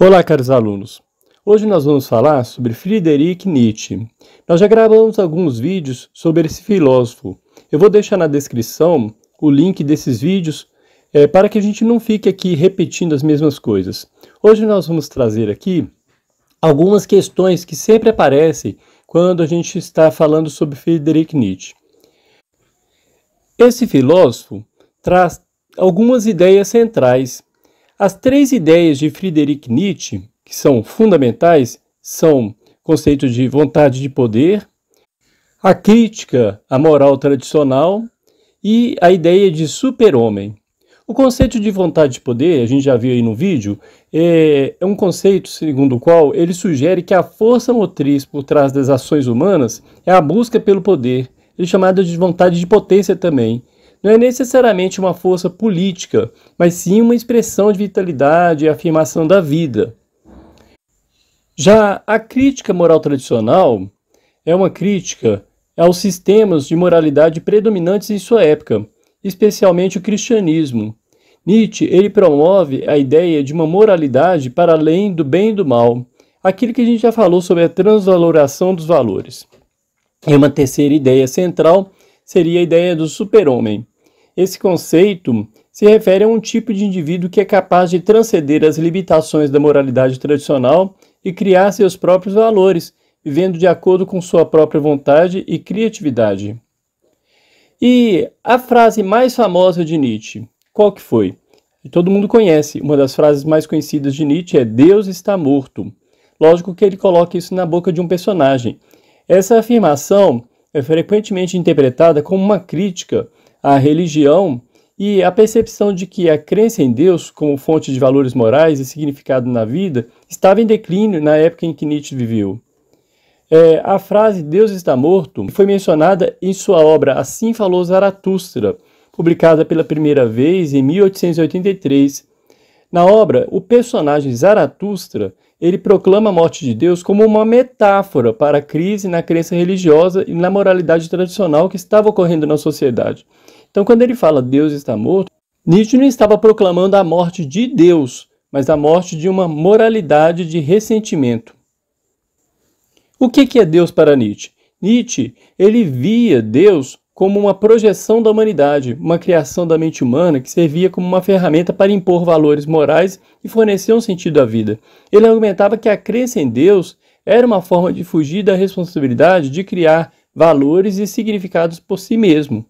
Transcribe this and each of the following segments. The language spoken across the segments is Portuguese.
Olá, caros alunos! Hoje nós vamos falar sobre Friedrich Nietzsche. Nós já gravamos alguns vídeos sobre esse filósofo. Eu vou deixar na descrição o link desses vídeos para que a gente não fique aqui repetindo as mesmas coisas. Hoje nós vamos trazer aqui algumas questões que sempre aparecem quando a gente está falando sobre Friedrich Nietzsche. Esse filósofo traz algumas ideias centrais. As três ideias de Friedrich Nietzsche, que são fundamentais, são conceitos de vontade de poder, a crítica à moral tradicional e a ideia de super-homem. O conceito de vontade de poder, a gente já viu aí no vídeo, é um conceito segundo o qual ele sugere que a força motriz por trás das ações humanas é a busca pelo poder, chamada de vontade de potência também. Não é necessariamente uma força política, mas sim uma expressão de vitalidade e afirmação da vida. Já a crítica moral tradicional é uma crítica aos sistemas de moralidade predominantes em sua época, especialmente o cristianismo. Nietzsche promove a ideia de uma moralidade para além do bem e do mal, aquilo que a gente já falou sobre a transvaloração dos valores. E uma terceira ideia central seria a ideia do super-homem. Esse conceito se refere a um tipo de indivíduo que é capaz de transcender as limitações da moralidade tradicional e criar seus próprios valores, vivendo de acordo com sua própria vontade e criatividade. E a frase mais famosa de Nietzsche, qual que foi? Todo mundo conhece, uma das frases mais conhecidas de Nietzsche é "Deus está morto". Lógico que ele coloca isso na boca de um personagem. Essa afirmação é frequentemente interpretada como uma crítica à religião e à percepção de que a crença em Deus como fonte de valores morais e significado na vida estava em declínio na época em que Nietzsche viveu. A frase "Deus está morto" foi mencionada em sua obra Assim Falou Zaratustra, publicada pela primeira vez em 1883. Na obra, o personagem Zaratustra proclama a morte de Deus como uma metáfora para a crise na crença religiosa e na moralidade tradicional que estava ocorrendo na sociedade. Então, quando ele fala "Deus está morto", Nietzsche não estava proclamando a morte de Deus, mas a morte de uma moralidade de ressentimento. O que é Deus para Nietzsche? Nietzsche, via Deus como uma projeção da humanidade, uma criação da mente humana que servia como uma ferramenta para impor valores morais e fornecer um sentido à vida. Ele argumentava que a crença em Deus era uma forma de fugir da responsabilidade de criar valores e significados por si mesmo.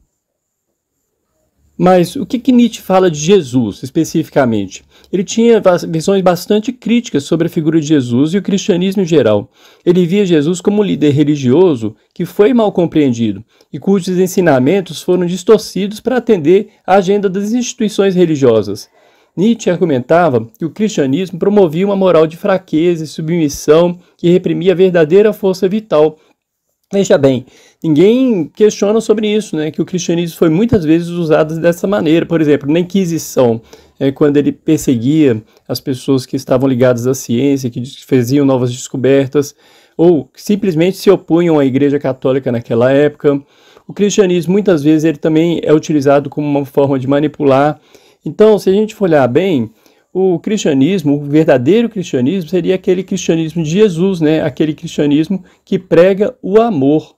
Mas o que Nietzsche fala de Jesus, especificamente? Ele tinha visões bastante críticas sobre a figura de Jesus e o cristianismo em geral. Ele via Jesus como um líder religioso que foi mal compreendido e cujos ensinamentos foram distorcidos para atender à agenda das instituições religiosas. Nietzsche argumentava que o cristianismo promovia uma moral de fraqueza e submissão que reprimia a verdadeira força vital. Veja bem, ninguém questiona sobre isso, né? Que o cristianismo foi muitas vezes usado dessa maneira. Por exemplo, na Inquisição, quando ele perseguia as pessoas que estavam ligadas à ciência, que faziam novas descobertas, ou que simplesmente se opunham à Igreja Católica naquela época. O cristianismo, muitas vezes, ele também é utilizado como uma forma de manipular. Então, se a gente for olhar bem, o cristianismo, o verdadeiro cristianismo, seria aquele cristianismo de Jesus, né? Aquele cristianismo que prega o amor.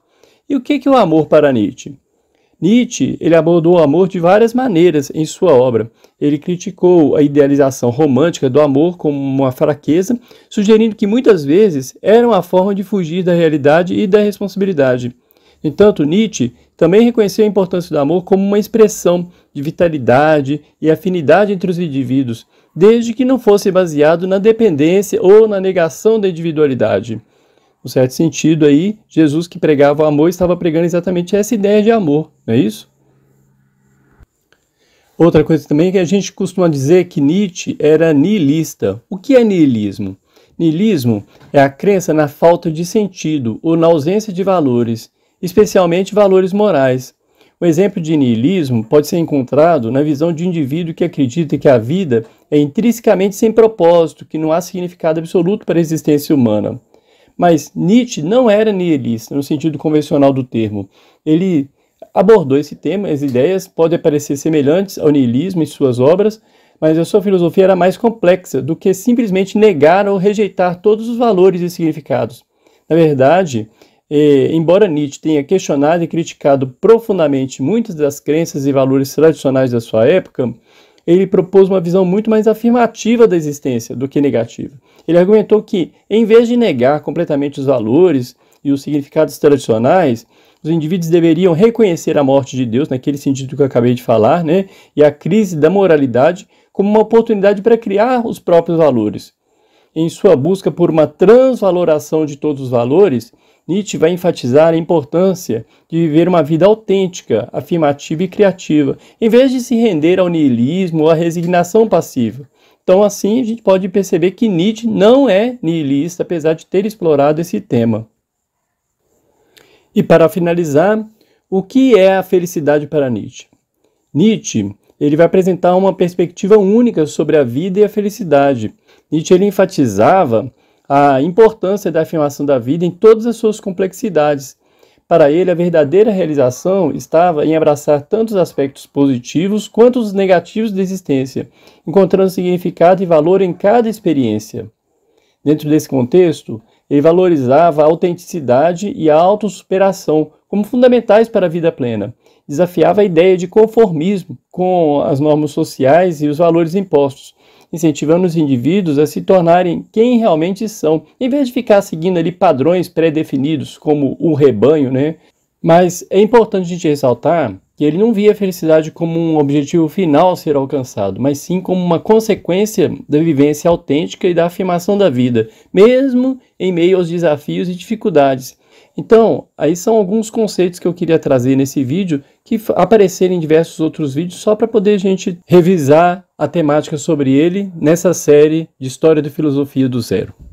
E o que é o amor para Nietzsche? Nietzsche abordou o amor de várias maneiras em sua obra. Ele criticou a idealização romântica do amor como uma fraqueza, sugerindo que muitas vezes era uma forma de fugir da realidade e da responsabilidade. No entanto, Nietzsche também reconheceu a importância do amor como uma expressão de vitalidade e afinidade entre os indivíduos, desde que não fosse baseado na dependência ou na negação da individualidade. No certo sentido, aí, Jesus que pregava o amor estava pregando exatamente essa ideia de amor, não é isso? Outra coisa também é que a gente costuma dizer que Nietzsche era niilista. O que é niilismo? Niilismo é a crença na falta de sentido ou na ausência de valores, especialmente valores morais. Um exemplo de niilismo pode ser encontrado na visão de um indivíduo que acredita que a vida é intrinsecamente sem propósito, que não há significado absoluto para a existência humana. Mas Nietzsche não era niilista, no sentido convencional do termo. Ele abordou esse tema, as ideias podem parecer semelhantes ao niilismo em suas obras, mas a sua filosofia era mais complexa do que simplesmente negar ou rejeitar todos os valores e significados. Na verdade, embora Nietzsche tenha questionado e criticado profundamente muitas das crenças e valores tradicionais da sua época, ele propôs uma visão muito mais afirmativa da existência do que negativa. Ele argumentou que, em vez de negar completamente os valores e os significados tradicionais, os indivíduos deveriam reconhecer a morte de Deus, naquele sentido que eu acabei de falar, né, e a crise da moralidade como uma oportunidade para criar os próprios valores. Em sua busca por uma transvaloração de todos os valores, Nietzsche vai enfatizar a importância de viver uma vida autêntica, afirmativa e criativa, em vez de se render ao niilismo ou à resignação passiva. Então, assim, a gente pode perceber que Nietzsche não é niilista, apesar de ter explorado esse tema. E para finalizar, o que é a felicidade para Nietzsche? Nietzsche, ele vai apresentar uma perspectiva única sobre a vida e a felicidade. Nietzsche ele enfatizava a importância da afirmação da vida em todas as suas complexidades. Para ele, a verdadeira realização estava em abraçar tanto os aspectos positivos quanto os negativos da existência, encontrando significado e valor em cada experiência. Dentro desse contexto, ele valorizava a autenticidade e a autossuperação como fundamentais para a vida plena. Desafiava a ideia de conformismo com as normas sociais e os valores impostos, incentivando os indivíduos a se tornarem quem realmente são, em vez de ficar seguindo ali padrões pré-definidos, como o rebanho, né? Mas é importante a gente ressaltar que ele não via a felicidade como um objetivo final a ser alcançado, mas sim como uma consequência da vivência autêntica e da afirmação da vida, mesmo em meio aos desafios e dificuldades. Então, aí são alguns conceitos que eu queria trazer nesse vídeo, que apareceram em diversos outros vídeos, só para poder a gente revisar a temática sobre ele nessa série de História da Filosofia do Zero.